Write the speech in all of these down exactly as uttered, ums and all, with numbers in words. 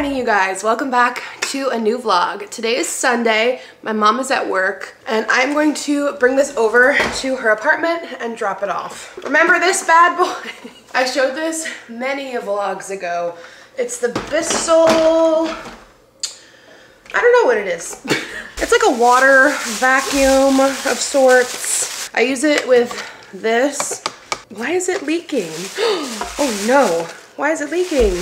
morning, you guys. Welcome back to a new vlog. Today is Sunday. My mom is at work and I'm going to bring this over to her apartment and drop it off. Remember this bad boy? I showed this many vlogs ago. It's the Bissell... I don't know what it is. It's like a water vacuum of sorts. I use it with this. Why is it leaking? Oh no, why is it leaking?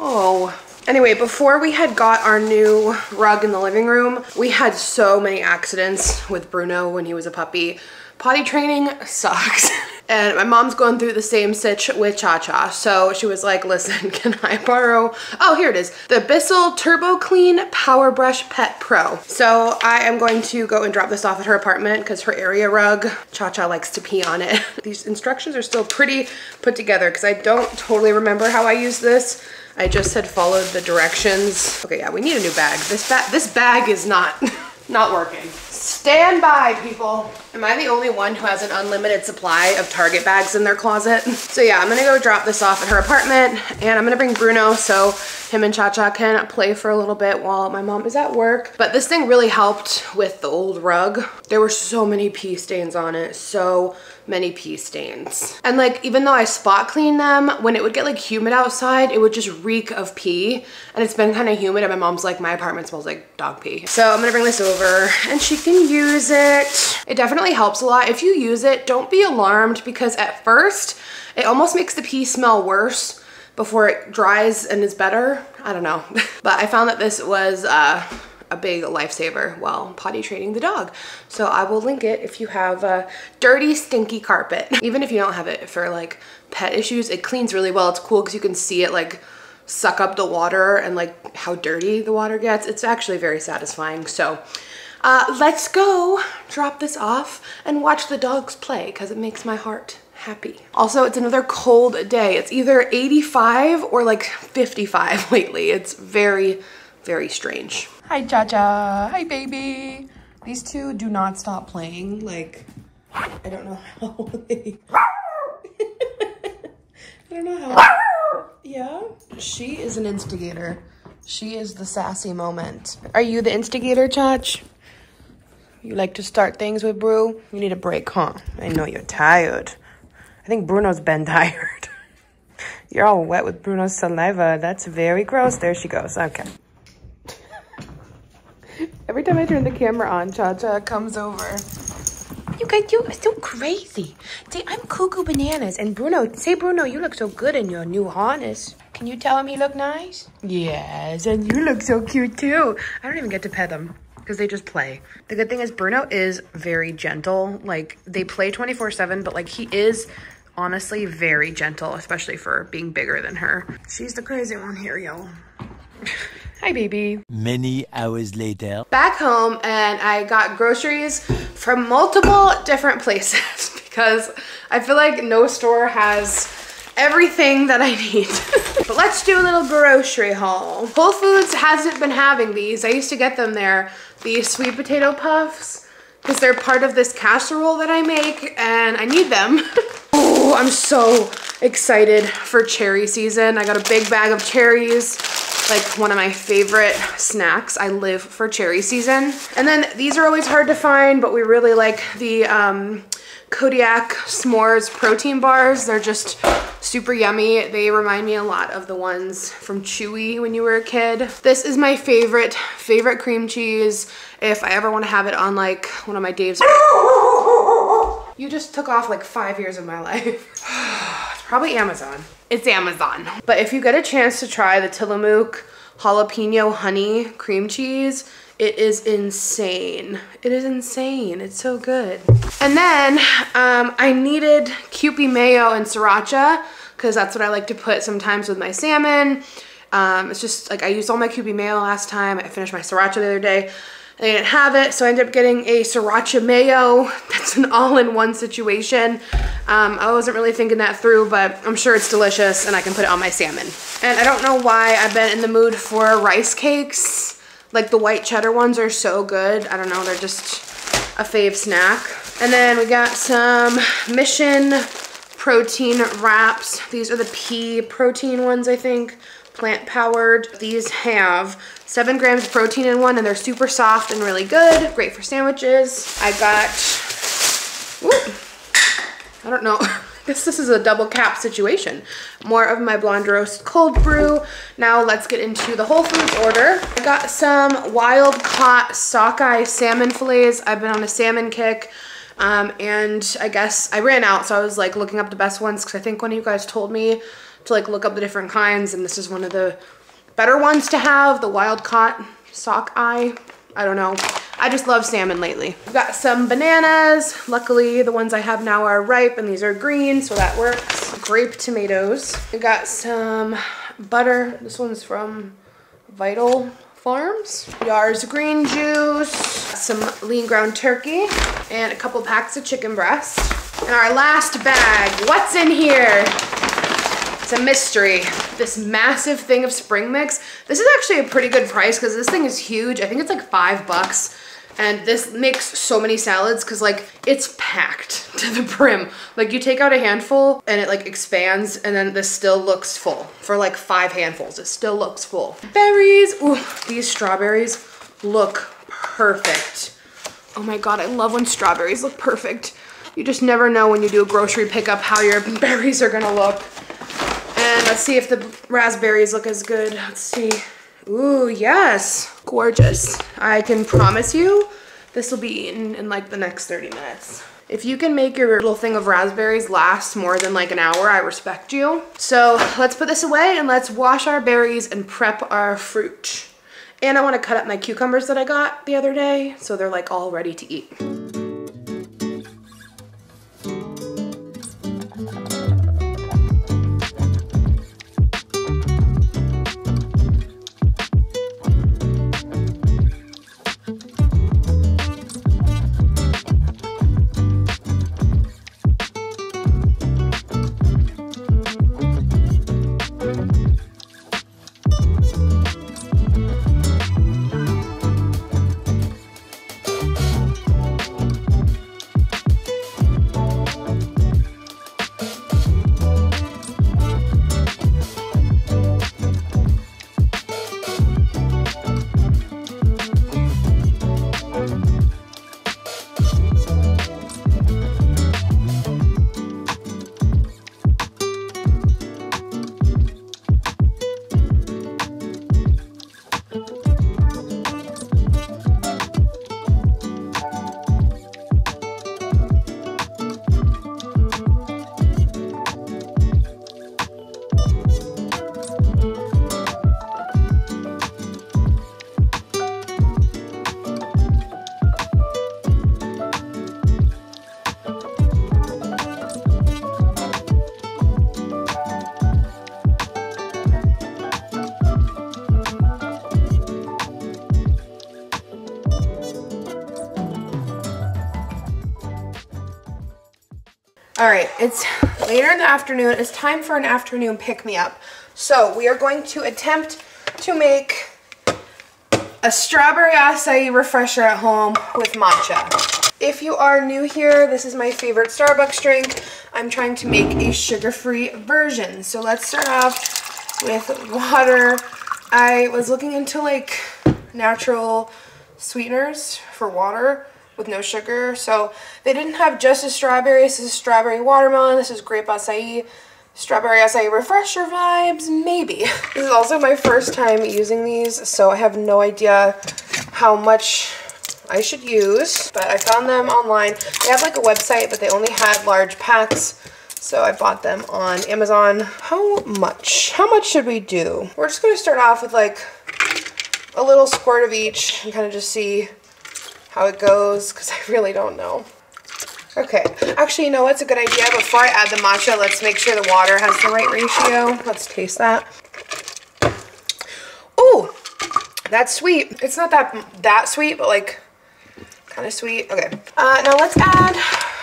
Oh. Anyway, before we had got our new rug in the living room, we had so many accidents with Bruno when he was a puppy. Potty training sucks. And my mom's going through the same sitch with Cha-Cha. So she was like, listen, can I borrow? Oh, here it is. The Bissell Turbo Clean Power Brush Pet Pro. So I am going to go and drop this off at her apartment because her area rug, Cha-Cha likes to pee on it. These instructions are still pretty put together because I don't totally remember how I use this. I just had followed the directions. Okay, yeah, we need a new bag. This, ba this bag is not... not working. Stand by, people. Am I the only one who has an unlimited supply of Target bags in their closet? So yeah, I'm gonna go drop this off at her apartment and I'm gonna bring Bruno so him and Cha-Cha can play for a little bit while my mom is at work. But this thing really helped with the old rug. There were so many pee stains on it, so many pee stains. And like, even though I spot clean them, when it would get like humid outside, it would just reek of pee. And it's been kind of humid and my mom's like, my apartment smells like dog pee. So I'm gonna bring this over and she can use it. It definitely helps a lot. If you use it, don't be alarmed because at first it almost makes the pee smell worse before it dries and is better. I don't know. But I found that this was uh, a big lifesaver while potty training the dog. So I will link it if you have a dirty, stinky carpet. Even if you don't have it for like pet issues, it cleans really well. It's cool because you can see it like suck up the water and like how dirty the water gets. It's actually very satisfying. So uh, let's go drop this off and watch the dogs play because it makes my heart happy. Also, it's another cold day. It's either eighty-five or like fifty-five lately. It's very, very strange. Hi, Cha-Cha. Hi, baby. These two do not stop playing. Like, I don't know how they... I don't know how... Yeah, she is an instigator. She is the sassy moment. Are you the instigator, Chach? You like to start things with Brew? You need a break, huh? I know you're tired. I think Bruno's been tired. You're all wet with Bruno's saliva. That's very gross. There she goes. Okay. Every time I turn the camera on, Cha-Cha comes over. You guys, you're so crazy. Say, I'm Cuckoo Bananas. And Bruno, say, Bruno, you look so good in your new harness. Can you tell him he look nice? Yes, and you look so cute, too. I don't even get to pet him because they just play. The good thing is Bruno is very gentle. Like, they play twenty-four seven, but, like, he is honestly very gentle, especially for being bigger than her. She's the crazy one here, y'all. Hi, baby. Many hours later. Back home, and I got groceries from multiple different places because I feel like no store has everything that I need. But let's do a little grocery haul. Whole Foods hasn't been having these. I used to get them there, these sweet potato puffs, because they're part of this casserole that I make, and I need them. Oh, I'm so excited for cherry season. I got a big bag of cherries. Like one of my favorite snacks. I live for cherry season. And then these are always hard to find, but we really like the um, Kodiak S'mores protein bars. They're just super yummy. They remind me a lot of the ones from Chewy when you were a kid. This is my favorite, favorite cream cheese. If I ever wanna have it on like one of my Dave's. You just took off like five years of my life. It's probably Amazon. It's Amazon. But if you get a chance to try the Tillamook jalapeno honey cream cheese, it is insane. It is insane. It's so good. And then um, I needed Kewpie mayo and Sriracha because that's what I like to put sometimes with my salmon. Um, it's just like I used all my Kewpie mayo last time. I finished my Sriracha the other day. I didn't have it, so I ended up getting a Sriracha mayo. That's an all-in-one situation. Um, I wasn't really thinking that through, but I'm sure it's delicious and I can put it on my salmon. And I don't know why I've been in the mood for rice cakes. Like the white cheddar ones are so good. I don't know, they're just a fave snack. And then we got some Mission protein wraps. These are the pea protein ones, I think. plant powered. These have seven grams of protein in one and they're super soft and really good. Great for sandwiches. I got, whoop, I don't know. I guess this is a double cap situation. More of my blonde roast cold brew. Now let's get into the Whole Foods order. I got some wild caught sockeye salmon fillets. I've been on a salmon kick. Um, and I guess I ran out, so I was like looking up the best ones because I think one of you guys told me to like look up the different kinds, and this is one of the better ones to have, the wild caught sockeye. I don't know. I just love salmon lately. I've got some bananas. Luckily, the ones I have now are ripe and these are green, so that works. Grape tomatoes. I got some butter. This one's from Vital Farms. Yar's green juice, some lean ground turkey, and a couple packs of chicken breast. And our last bag, what's in here? It's a mystery. This massive thing of spring mix. This is actually a pretty good price because this thing is huge. I think it's like five bucks. And this makes so many salads because like it's packed to the brim. Like you take out a handful and it like expands, and then this still looks full. For like five handfuls, it still looks full. Berries, ooh, these strawberries look perfect. Oh my God, I love when strawberries look perfect. You just never know when you do a grocery pickup how your berries are gonna look. And let's see if the raspberries look as good. Let's see. Ooh, yes, gorgeous. I can promise you this will be eaten in like the next thirty minutes. If you can make your little thing of raspberries last more than like an hour, I respect you. So let's put this away and let's wash our berries and prep our fruit. And I want to cut up my cucumbers that I got the other day, so they're like all ready to eat. All right, it's later in the afternoon. It's time for an afternoon pick-me-up. So we are going to attempt to make a strawberry acai refresher at home with matcha. If you are new here, this is my favorite Starbucks drink. I'm trying to make a sugar-free version. So let's start off with water. I was looking into like natural sweeteners for water with no sugar. So they didn't have just a strawberry. This is strawberry watermelon. This is grape acai. Strawberry acai refresher vibes, maybe. This is also my first time using these, so I have no idea how much I should use, but I found them online. They have like a website, but they only had large packs. So I bought them on Amazon. How much? How much should we do? We're just gonna start off with like a little squirt of each and kind of just see how it goes, because I really don't know. Okay, actually, you know what's a good idea? Before I add the matcha, let's make sure the water has the right ratio. Let's taste that. Oh, that's sweet. It's not that that sweet, but like kind of sweet. Okay, uh, now let's add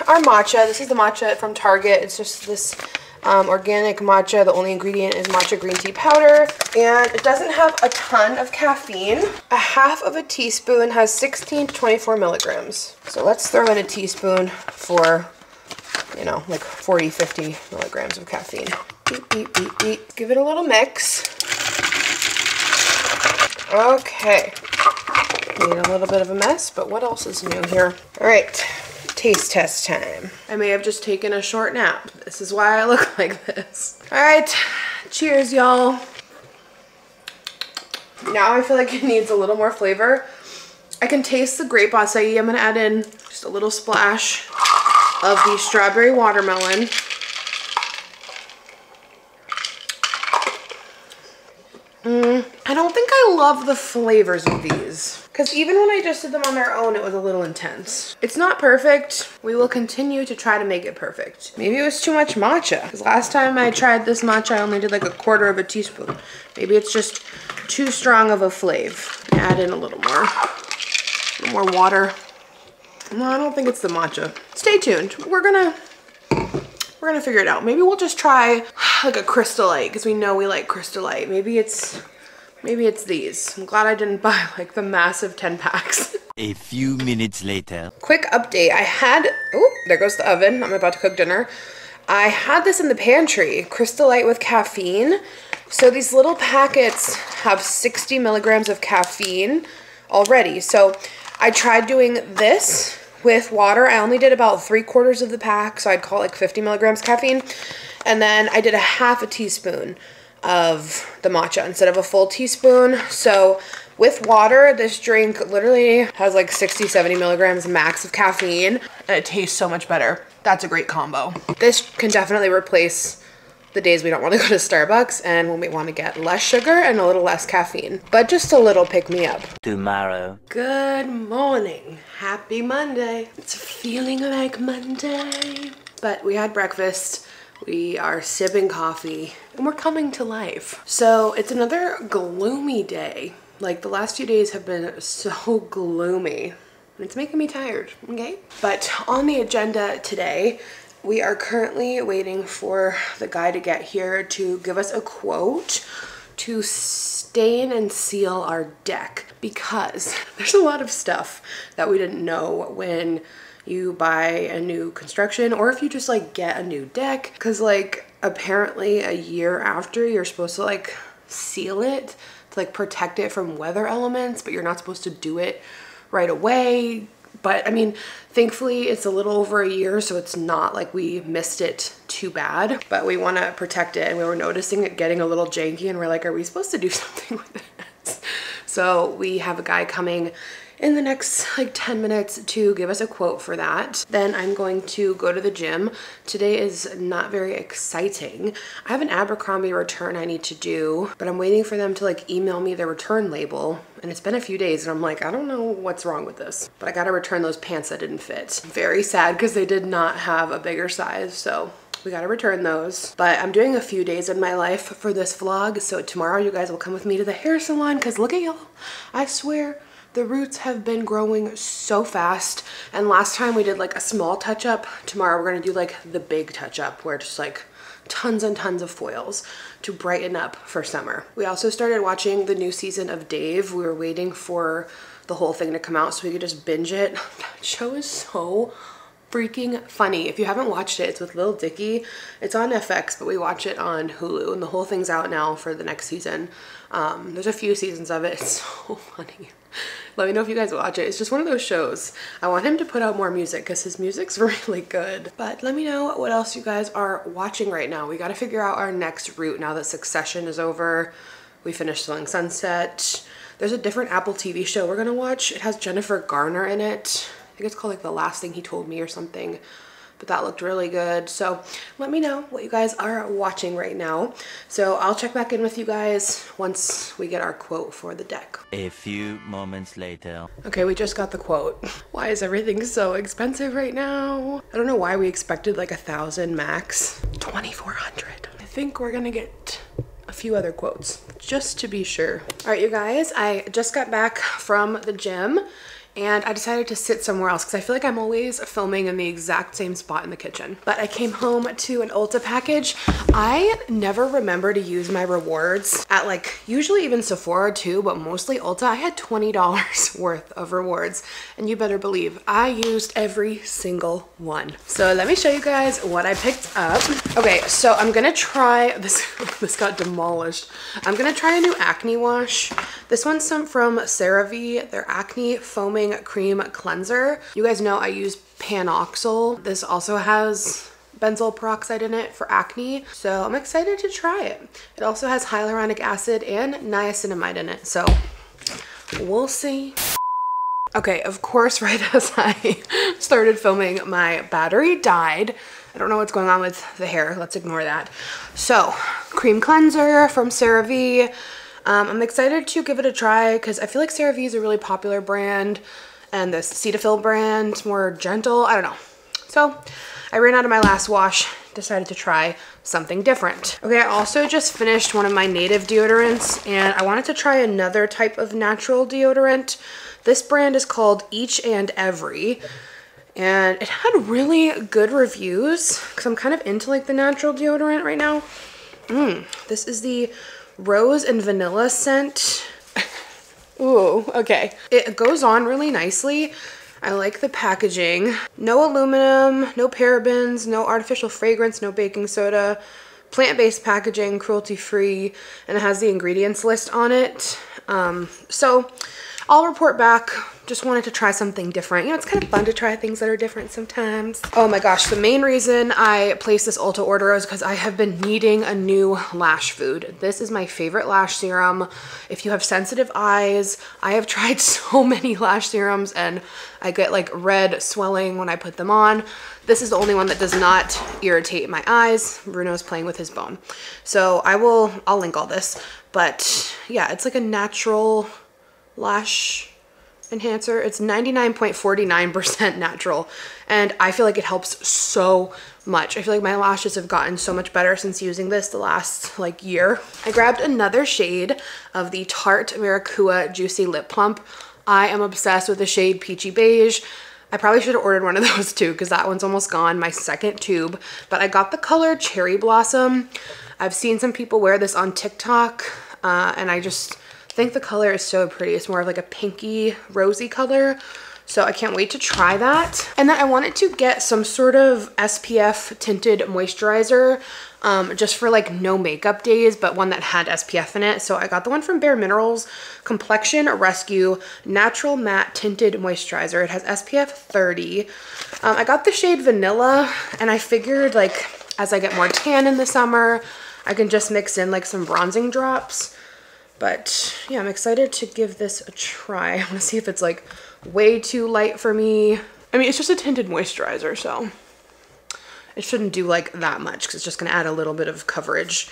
our matcha. This is the matcha from Target. It's just this um, organic matcha. The only ingredient is matcha green tea powder, and it doesn't have a ton of caffeine. A half of a teaspoon has sixteen to twenty-four milligrams. So let's throw in a teaspoon for, you know, like forty, fifty milligrams of caffeine. Beep, beep, beep, beep. Give it a little mix. Okay. Made a little bit of a mess, but what else is new here? All right. Taste test time. I may have just taken a short nap. This is why I look like this. All right, cheers y'all. Now I feel like it needs a little more flavor. I can taste the grape acai. I'm gonna add in just a little splash of the strawberry watermelon. Mm, I don't think I love the flavors of these, because even when I just did them on their own, it was a little intense. It's not perfect. We will continue to try to make it perfect. Maybe it was too much matcha, because last time I tried this matcha, I only did like a quarter of a teaspoon. Maybe it's just too strong of a flavor. Add in a little more, a little more water. No, I don't think it's the matcha. Stay tuned. We're gonna... We're gonna figure it out. Maybe we'll just try like a Crystallite, because we know we like Crystallite. Maybe it's, maybe it's these. I'm glad I didn't buy like the massive ten packs. A few minutes later. Quick update. I had, oh, there goes the oven. I'm about to cook dinner. I had this in the pantry, Crystallite with caffeine. So these little packets have sixty milligrams of caffeine already. So I tried doing this with water. I only did about three quarters of the pack, so I'd call it like fifty milligrams caffeine. And then I did a half a teaspoon of the matcha instead of a full teaspoon. So with water, this drink literally has like sixty, seventy milligrams max of caffeine, and it tastes so much better. That's a great combo. This can definitely replace the days we don't want to go to Starbucks and when we want to get less sugar and a little less caffeine, but just a little pick-me-up. Tomorrow. Good morning. Happy Monday. It's feeling like Monday. But we had breakfast, we are sipping coffee, and we're coming to life. So it's another gloomy day. Like the last few days have been so gloomy. It's making me tired, okay? But on the agenda today, we are currently waiting for the guy to get here to give us a quote to stain and seal our deck, because there's a lot of stuff that we didn't know when you buy a new construction, or if you just like get a new deck, because like apparently a year after you're supposed to like seal it to like protect it from weather elements, but you're not supposed to do it right away. But I mean, thankfully it's a little over a year, so it's not like we missed it too bad, but we want to protect it. And we were noticing it getting a little janky, and we're like, are we supposed to do something with this? So we have a guy coming in the next like ten minutes to give us a quote for that. Then I'm going to go to the gym. Today is not very exciting. I have an Abercrombie return I need to do, but I'm waiting for them to like email me their return label. And it's been a few days and I'm like, I don't know what's wrong with this, but I gotta return those pants that didn't fit. Very sad, because they did not have a bigger size, so we gotta return those. But I'm doing a few days in my life for this vlog, so tomorrow you guys will come with me to the hair salon, because look at y'all, I swear, the roots have been growing so fast. And last time we did like a small touch up. Tomorrow we're gonna do like the big touch up, where just like tons and tons of foils to brighten up for summer. We also started watching the new season of Dave. We were waiting for the whole thing to come out so we could just binge it. That show is so freaking funny. If you haven't watched it, it's with Lil Dicky. It's on F X, but we watch it on Hulu, and the whole thing's out now for the next season. Um, there's a few seasons of it. It's so funny. Let me know if you guys watch it. It's just one of those shows. I want him to put out more music, because his music's really good. But let me know what else you guys are watching right now. We got to figure out our next route now that Succession is over. We finished Selling Sunset. There's a different Apple T V show we're going to watch. It has Jennifer Garner in it. I think it's called like The Last Thing He Told Me or something. But that looked really good. So let me know what you guys are watching right now. So I'll check back in with you guys once we get our quote for the deck. A few moments later. Okay, we just got the quote. Why is everything so expensive right now? I don't know why we expected like a thousand max. twenty-four hundred. I think we're gonna get a few other quotes just to be sure. All right, you guys, I just got back from the gym. and I decided to sit somewhere else because I feel like I'm always filming in the exact same spot in the kitchen. But I came home to an Ulta package. I never remember to use my rewards at like usually even Sephora too, but mostly Ulta. I had twenty dollars worth of rewards and you better believe I used every single one. So let me show you guys what I picked up. Okay, so I'm gonna try this. This got demolished. I'm gonna try a new acne wash. This one's some from CeraVe, their acne foaming cream cleanser. You guys know I use Panoxyl. This also has benzoyl peroxide in it for acne, so I'm excited to try it. It also has hyaluronic acid and niacinamide in it, so we'll see. Okay, of course, right as I started filming, my battery died. I don't know what's going on with the hair. Let's ignore that. So, cream cleanser from CeraVe. Um, I'm excited to give it a try because I feel like CeraVe is a really popular brand and this Cetaphil brand, more gentle, I don't know. So, I ran out of my last wash, decided to try something different. Okay, I also just finished one of my Native deodorants and I wanted to try another type of natural deodorant. This brand is called Each and Every, and it had really good reviews because I'm kind of into like the natural deodorant right now. Mm, this is the Rose and Vanilla scent. Ooh, okay. It goes on really nicely. I like the packaging. No aluminum, no parabens, no artificial fragrance, no baking soda, plant-based packaging, cruelty-free, and it has the ingredients list on it. Um, so, I'll report back. Just wanted to try something different. You know, it's kind of fun to try things that are different sometimes. Oh my gosh, the main reason I placed this Ulta order is because I have been needing a new Lashfood. This is my favorite lash serum. If you have sensitive eyes, I have tried so many lash serums and I get like red swelling when I put them on. This is the only one that does not irritate my eyes. Bruno's playing with his bone. So I will, I'll link all this. But yeah, it's like a natural lash enhancer. It's ninety-nine point four nine percent natural and I feel like it helps so much. I feel like my lashes have gotten so much better since using this the last like year. I grabbed another shade of the Tarte Maracuja Juicy Lip Pump. I am obsessed with the shade Peachy Beige. I probably should have ordered one of those too because that one's almost gone, my second tube, but I got the color Cherry Blossom. I've seen some people wear this on TikTok uh, and I just I think the color is so pretty. It's more of like a pinky, rosy color. So I can't wait to try that. And then I wanted to get some sort of S P F tinted moisturizer um, just for like no makeup days, but one that had S P F in it. So I got the one from Bare Minerals, Complexion Rescue Natural Matte Tinted Moisturizer. It has S P F thirty. Um, I got the shade Vanilla and I figured like as I get more tan in the summer, I can just mix in like some bronzing drops. But yeah, I'm excited to give this a try. I want to see if it's like way too light for me. I mean, it's just a tinted moisturizer, so it shouldn't do like that much because it's just going to add a little bit of coverage.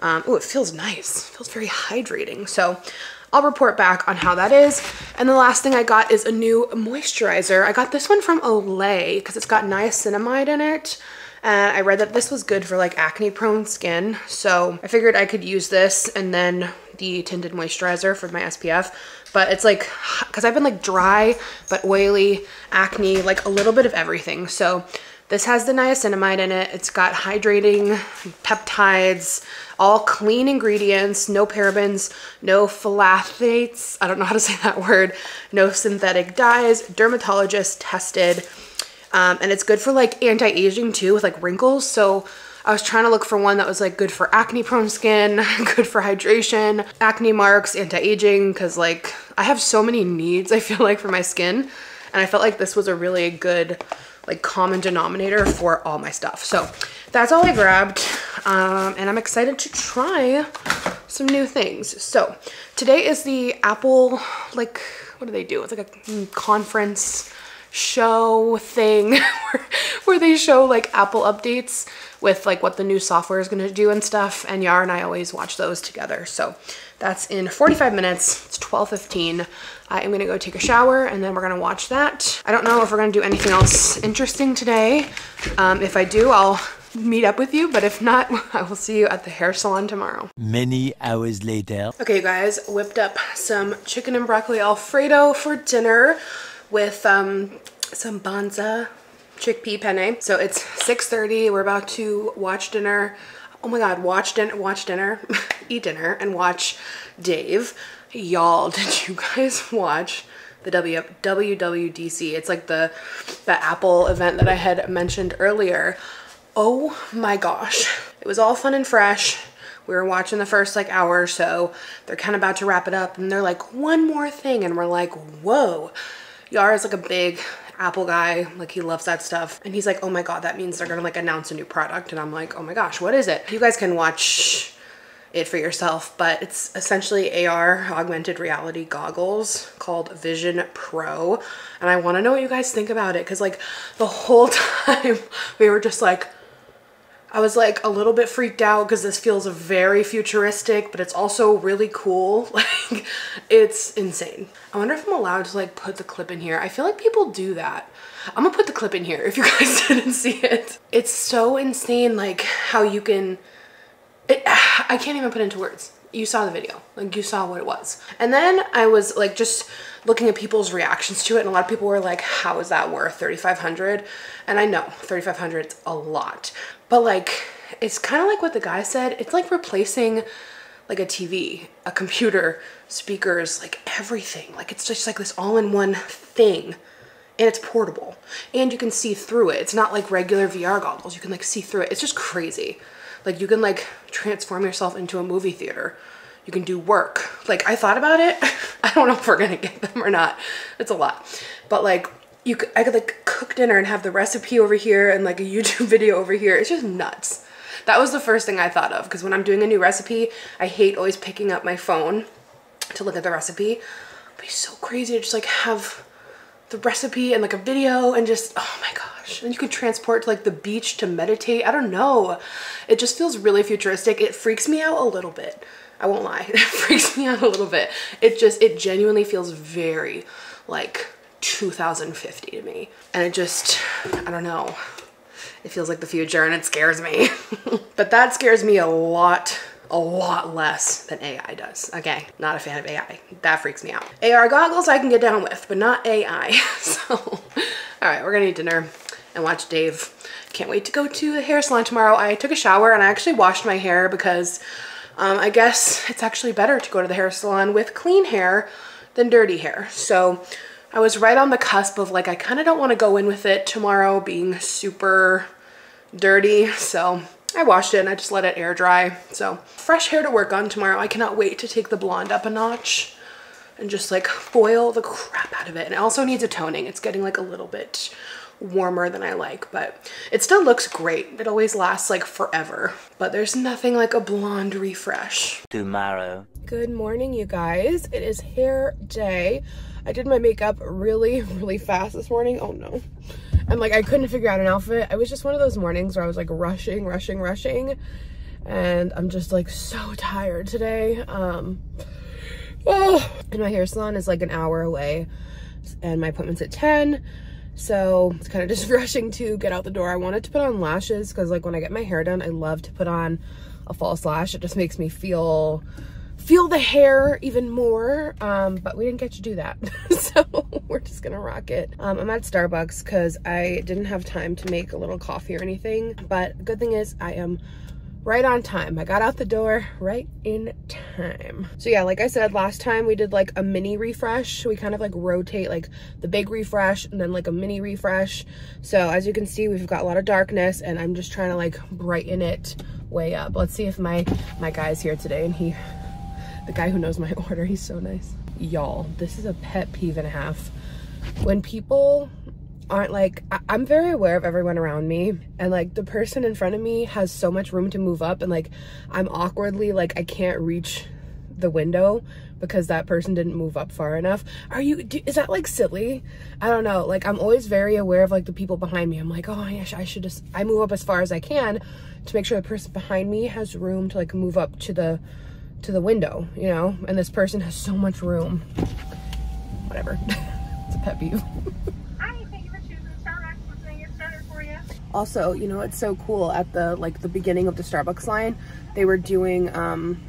Um, oh, it feels nice. It feels very hydrating. So I'll report back on how that is. And the last thing I got is a new moisturizer. I got this one from Olay because it's got niacinamide in it. And I read that this was good for like acne prone skin. So I figured I could use this and then the tinted moisturizer for my S P F, but it's like, cause I've been like dry, but oily, acne, like a little bit of everything. So this has the niacinamide in it. It's got hydrating peptides, all clean ingredients, no parabens, no phthalates. I don't know how to say that word. No synthetic dyes, dermatologist tested. Um, and it's good for like anti-aging too with like wrinkles. So I was trying to look for one that was like good for acne prone skin, good for hydration, acne marks, anti-aging, because like I have so many needs I feel like for my skin. And I felt like this was a really good like common denominator for all my stuff. So that's all I grabbed. Um, and I'm excited to try some new things. So today is the Apple, like, what do they do? It's like a conference show thing where they show like Apple updates with like what the new software is going to do and stuff. And Yara and I always watch those together. So that's in forty-five minutes. It's twelve fifteen. I am going to go take a shower and then we're going to watch that. I don't know if we're going to do anything else interesting today. Um, if I do, I'll meet up with you, but if not, I will see you at the hair salon tomorrow. Many hours later. Okay, you guys, whipped up some chicken and broccoli Alfredo for dinner. with um, some Bonza chickpea penne. So it's six thirty, we're about to watch dinner. Oh my God, watch, din watch dinner, eat dinner, and watch Dave. Y'all, did you guys watch the W W D C? It's like the, the Apple event that I had mentioned earlier. Oh my gosh. It was all fun and fresh. We were watching the first like hour or so. They're kind of about to wrap it up and they're like, one more thing. And we're like, whoa. Yara's like a big Apple guy, like he loves that stuff. And he's like, oh my God, that means they're gonna like announce a new product. And I'm like, oh my gosh, what is it? You guys can watch it for yourself, but it's essentially A R, augmented reality goggles called Vision Pro. And I wanna know what you guys think about it. Cause like the whole time we were just like, I was like a little bit freaked out because this feels very futuristic, but it's also really cool. Like, it's insane. I wonder if I'm allowed to like put the clip in here. I feel like people do that. I'm gonna put the clip in here if you guys didn't see it. It's so insane, like how you can, it, I can't even put into words. You saw the video, like you saw what it was. And then I was like just looking at people's reactions to it, and a lot of people were like, how is that worth thirty-five hundred dollars? And I know thirty-five hundred dollars is a lot. But like, it's kind of like what the guy said, it's like replacing like a T V, a computer, speakers, like everything. Like it's just like this all-in-one thing, and it's portable and you can see through it. It's not like regular V R goggles. You can like see through it. It's just crazy. Like you can like transform yourself into a movie theater. You can do work. Like I thought about it. I don't know if we're gonna get them or not. It's a lot, but like, You could, I could like cook dinner and have the recipe over here and like a YouTube video over here. It's just nuts. That was the first thing I thought of, because when I'm doing a new recipe, I hate always picking up my phone to look at the recipe. It'd be so crazy to just like have the recipe and like a video and just, oh my gosh. And you could transport to like the beach to meditate. I don't know. It just feels really futuristic. It freaks me out a little bit. I won't lie. It freaks me out a little bit. It just, it genuinely feels very like two thousand fifty to me, and it just, I don't know, it feels like the future and it scares me. But that scares me a lot a lot less than A I does. Okay, not a fan of A I. That freaks me out. A R goggles I can get down with, but not A I. So all right, we're gonna eat dinner and watch Dave. Can't wait to go to the hair salon tomorrow. I took a shower and I actually washed my hair because um, I guess it's actually better to go to the hair salon with clean hair than dirty hair. So I was right on the cusp of like, I kind of don't want to go in with it tomorrow being super dirty. So I washed it and I just let it air dry. So fresh hair to work on tomorrow. I cannot wait to take the blonde up a notch and just like foil the crap out of it. And it also needs a toning. It's getting like a little bit warmer than I like, but it still looks great. It always lasts like forever, but there's nothing like a blonde refresh. Tomorrow. Good morning, you guys. It is hair day. I did my makeup really, really fast this morning. Oh no. And like, I couldn't figure out an outfit. It was just one of those mornings where I was like rushing, rushing, rushing. And I'm just like so tired today. Um, oh. And my hair salon is like an hour away and my appointment's at ten. So it's kind of just rushing to get out the door. I wanted to put on lashes because like when I get my hair done, I love to put on a false lash. It just makes me feel feel the hair even more, um, but we didn't get to do that. So we're just gonna rock it. Um, I'm at Starbucks because I didn't have time to make a little coffee or anything, but good thing is I am right on time. I got out the door right in time. So yeah, like I said, last time we did like a mini refresh. We kind of like rotate like the big refresh and then like a mini refresh. So as you can see, we've got a lot of darkness and I'm just trying to like brighten it way up. Let's see if my, my guy's here today and he, the guy who knows my order, he's so nice. Y'all, this is a pet peeve and a half. When people aren't like, I I'm very aware of everyone around me, and like the person in front of me has so much room to move up, and like I'm awkwardly like, I can't reach the window because that person didn't move up far enough. Are you, do, is that like silly? I don't know. Like I'm always very aware of like the people behind me. I'm like, oh my gosh, I should just, I move up as far as I can to make sure the person behind me has room to like move up to the, to the window, you know, and this person has so much room. Whatever. It's a pet peeve. Hi, thank you for choosing Starbucks. What's going to get started for you? Also, you know, it's so cool at the, like the beginning of the Starbucks line, they were doing um,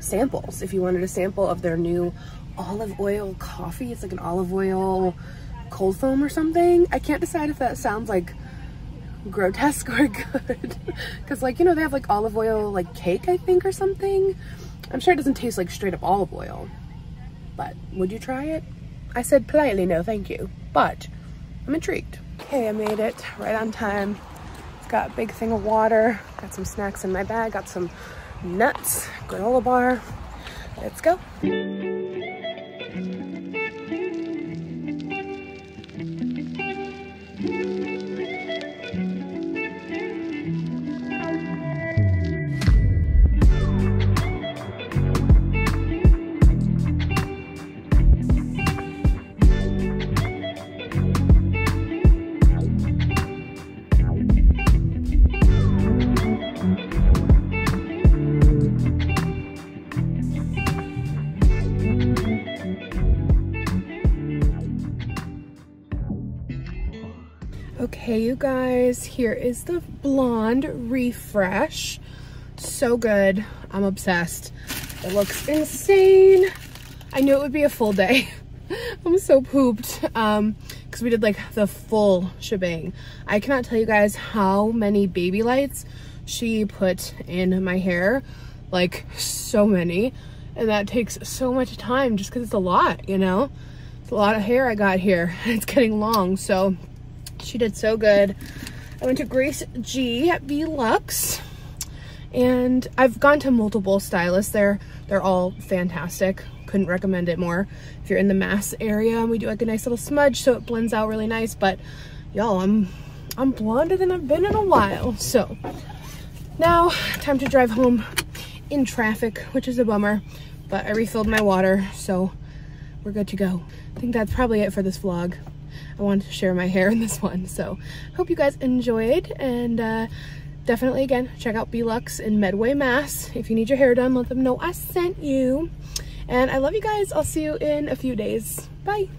samples. If you wanted a sample of their new olive oil coffee, it's like an olive oil cold foam or something. I can't decide if that sounds like grotesque or good, because like, you know, they have like olive oil like cake, I think, or something. I'm sure it doesn't taste like straight up olive oil, but would you try it? I said politely no thank you, but I'm intrigued. Okay, I made it right on time. Got a big thing of water, got some snacks in my bag, got some nuts, granola bar. Let's go. Hey you guys, here is the Blonde Refresh. So good, I'm obsessed. It looks insane. I knew it would be a full day. I'm so pooped um because we did like the full shebang. I cannot tell you guys how many baby lights she put in my hair, like so many, and that takes so much time just because it's a lot, you know, it's a lot of hair I got here. It's getting long, so she did so good. I went to Grace G at Bluxe, and I've gone to multiple stylists there. They're all fantastic. Couldn't recommend it more. If you're in the mass area, we do like a nice little smudge so it blends out really nice, but y'all, I'm I'm blonder than I've been in a while. So now time to drive home in traffic, which is a bummer, but I refilled my water, so we're good to go. I think that's probably it for this vlog. I wanted to share my hair in this one, so hope you guys enjoyed, and uh, definitely again check out Bluxe in Medway, Mass. If you need your hair done, let them know I sent you, and I love you guys. I'll see you in a few days. Bye.